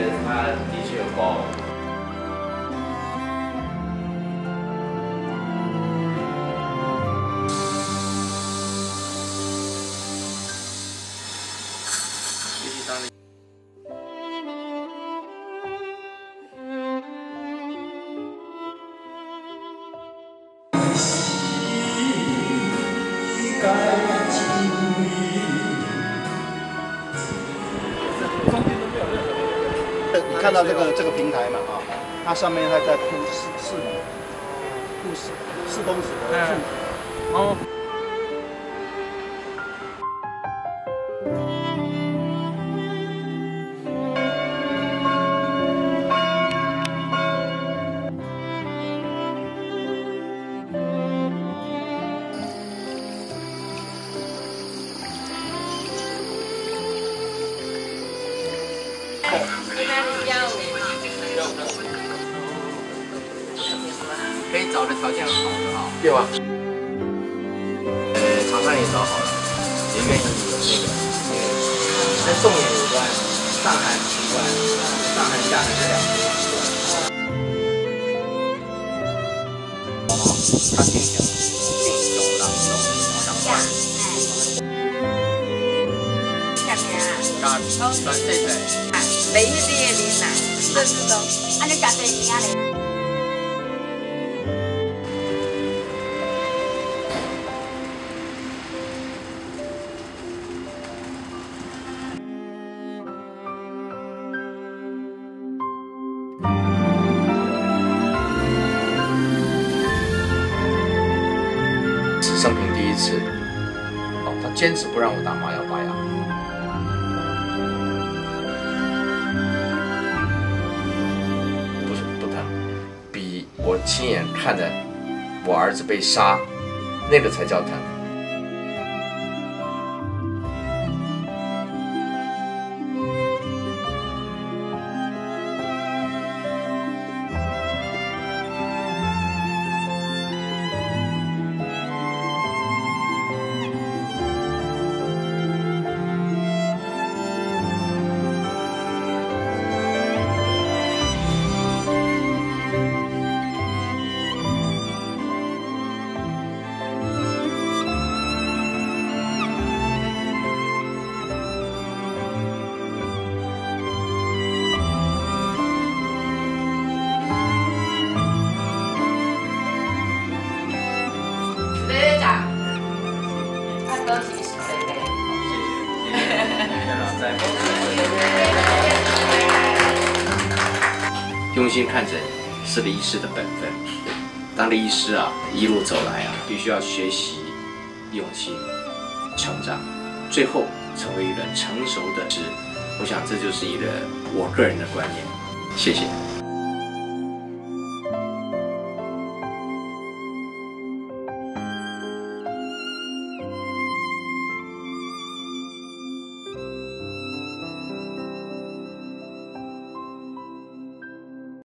觉得他的确有包容。谢谢张力。你看到这个平台嘛啊，它上面还在铺4米，铺4公尺的柱，然后。可以找的条件很好的啊，对吧？厂商也找好了，也愿意那个，跟重点有关，上海有关，上海下海这2个。他进行进行。 每一粒也奶，这是都，俺就加在里面嘞。生平第一次，他坚持不让我打麻药拔牙。 我亲眼看着我儿子被杀，那个才叫疼。用心看诊是个医师的本分。当个医师啊，一路走来啊，必须要学习、用心、成长，最后成为一个成熟的人。我想这就是一个我个人的观念。谢谢。